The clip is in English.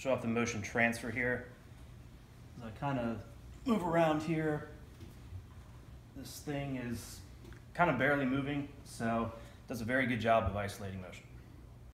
show off the motion transfer here. As I kind of move around here, this thing is kind of barely moving, so it does a very good job of isolating motion.